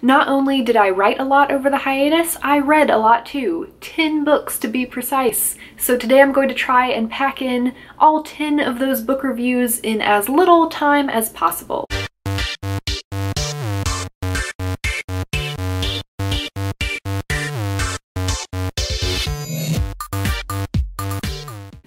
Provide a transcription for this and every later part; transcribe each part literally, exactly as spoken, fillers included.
Not only did I write a lot over the hiatus, I read a lot too. ten books to be precise. So today I'm going to try and pack in all ten of those book reviews in as little time as possible.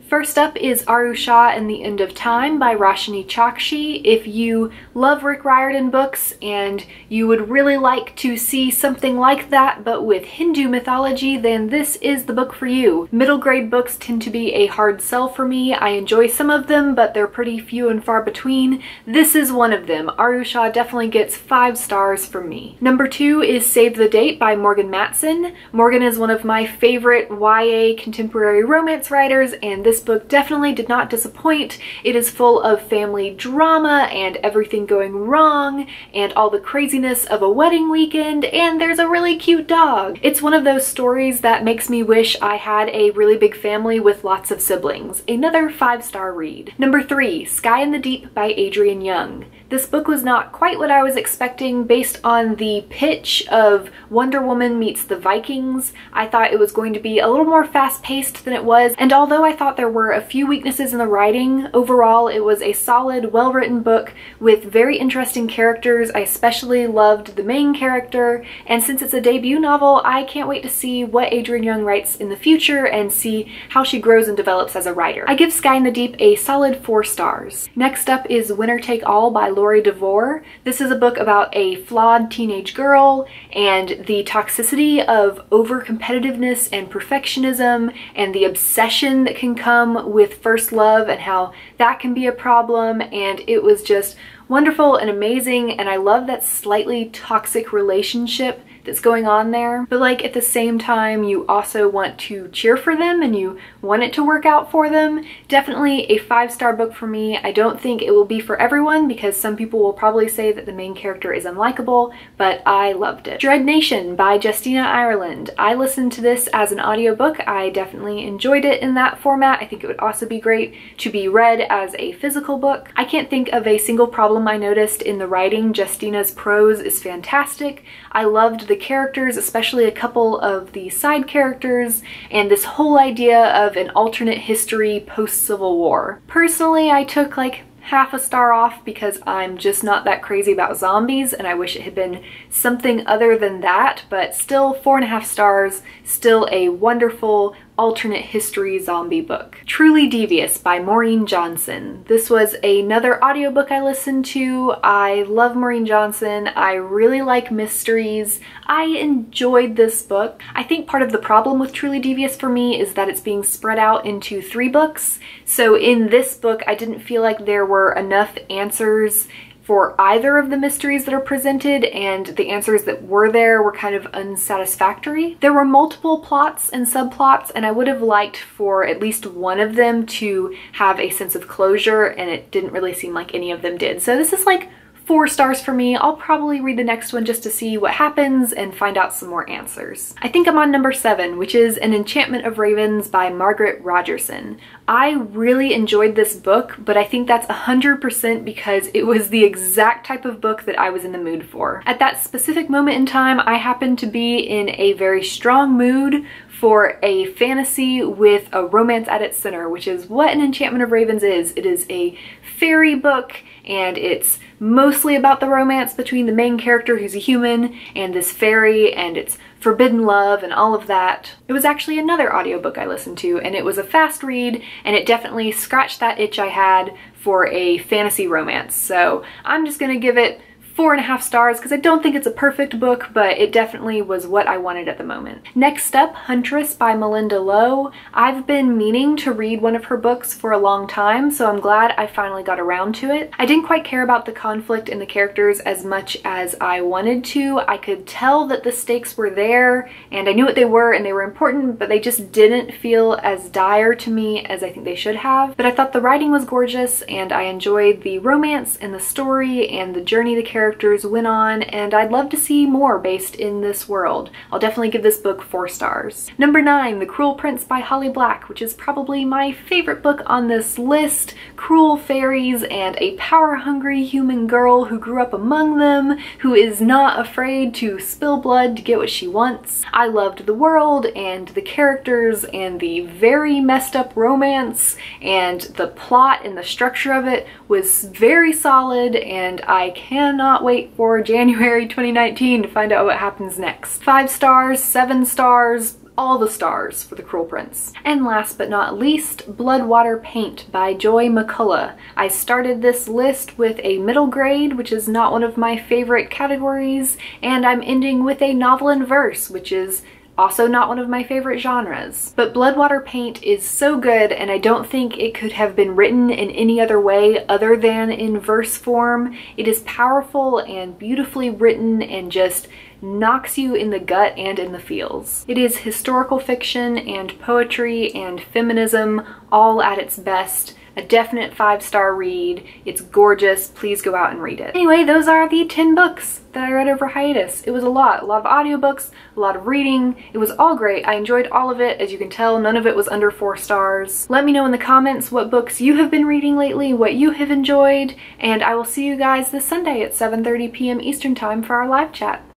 First up is Aru Shah and the End of Time by Roshani Chokshi. If you love Rick Riordan books and you would really like to see something like that but with Hindu mythology, then this is the book for you. Middle grade books tend to be a hard sell for me. I enjoy some of them, but they're pretty few and far between. This is one of them. Aru Shah definitely gets five stars from me. Number two is Save the Date by Morgan Matson. Morgan is one of my favorite Y A contemporary romance writers, and this book definitely did not disappoint. It is full of family drama and everything going wrong and all the craziness of a wedding weekend, and there's a really cute dog. It's one of those stories that makes me wish I had a really big family with lots of siblings. Another five-star read. Number three, Sky in the Deep by Adrienne Young. This book was not quite what I was expecting based on the pitch of Wonder Woman meets the Vikings. I thought it was going to be a little more fast-paced than it was, and although I thought there were a few weaknesses in the writing, overall it was a solid, well-written book with very interesting characters. I especially loved the main character, and since it's a debut novel, I can't wait to see what Adrienne Young writes in the future and see how she grows and develops as a writer. I give Sky in the Deep a solid four stars. Next up is Winner Take All by Laurie Devore. This is a book about a flawed teenage girl and the toxicity of over-competitiveness and perfectionism and the obsession that can come with first love and how that can be a problem, and it was just wonderful and amazing, and I love that slightly toxic relationship that's going on there, but like at the same time you also want to cheer for them and you want it to work out for them. Definitely a five-star book for me. I don't think it will be for everyone because some people will probably say that the main character is unlikable, but I loved it. Dread Nation by Justina Ireland. I listened to this as an audiobook. I definitely enjoyed it in that format. I think it would also be great to be read as a physical book. I can't think of a single problem I noticed in the writing. Justina's prose is fantastic. I loved the characters, especially a couple of the side characters, and this whole idea of an alternate history post-Civil War. Personally, I took like half a star off because I'm just not that crazy about zombies and I wish it had been something other than that, but still four and a half stars, still a wonderful alternate history zombie book. Truly Devious by Maureen Johnson. This was another audiobook I listened to. I love Maureen Johnson. I really like mysteries. I enjoyed this book. I think part of the problem with Truly Devious for me is that it's being spread out into three books. So in this book, I didn't feel like there were enough answers for either of the mysteries that are presented, and the answers that were there were kind of unsatisfactory. There were multiple plots and subplots, and I would have liked for at least one of them to have a sense of closure, and it didn't really seem like any of them did. So this is like four stars for me. I'll probably read the next one just to see what happens and find out some more answers. I think I'm on number seven, which is An Enchantment of Ravens by Margaret Rogerson. I really enjoyed this book, but I think that's one hundred percent because it was the exact type of book that I was in the mood for. At that specific moment in time, I happened to be in a very strong mood for a fantasy with a romance at its center, which is what An Enchantment of Ravens is. It is a fairy book, and it's mostly about the romance between the main character, who's a human, and this fairy, and it's forbidden love and all of that. It was actually another audiobook I listened to, and it was a fast read, and it definitely scratched that itch I had for a fantasy romance. So I'm just gonna give it four and a half stars because I don't think it's a perfect book, but it definitely was what I wanted at the moment. Next up, Huntress by Malinda Lo. I've been meaning to read one of her books for a long time, so I'm glad I finally got around to it. I didn't quite care about the conflict and the characters as much as I wanted to. I could tell that the stakes were there, and I knew what they were and they were important, but they just didn't feel as dire to me as I think they should have. But I thought the writing was gorgeous, and I enjoyed the romance and the story and the journey the characters characters went on, and I'd love to see more based in this world. I'll definitely give this book four stars. Number nine, The Cruel Prince by Holly Black, which is probably my favorite book on this list. Cruel fairies and a power-hungry human girl who grew up among them, who is not afraid to spill blood to get what she wants. I loved the world and the characters and the very messed up romance, and the plot and the structure of it was very solid, and I cannot wait for January twenty nineteen to find out what happens next. Five stars, seven stars, all the stars for The Cruel Prince. And last but not least, Blood Water Paint by Joy McCullough. I started this list with a middle grade, which is not one of my favorite categories, and I'm ending with a novel in verse, which is also not one of my favorite genres. But Blood Water Paint is so good, and I don't think it could have been written in any other way other than in verse form. It is powerful and beautifully written and just knocks you in the gut and in the feels. It is historical fiction and poetry and feminism all at its best. A definite five-star read. It's gorgeous. Please go out and read it. Anyway, those are the ten books that I read over hiatus. It was a lot. A lot of audiobooks, a lot of reading. It was all great. I enjoyed all of it. As you can tell, none of it was under four stars. Let me know in the comments what books you have been reading lately, what you have enjoyed, and I will see you guys this Sunday at seven thirty p m Eastern Time for our live chat.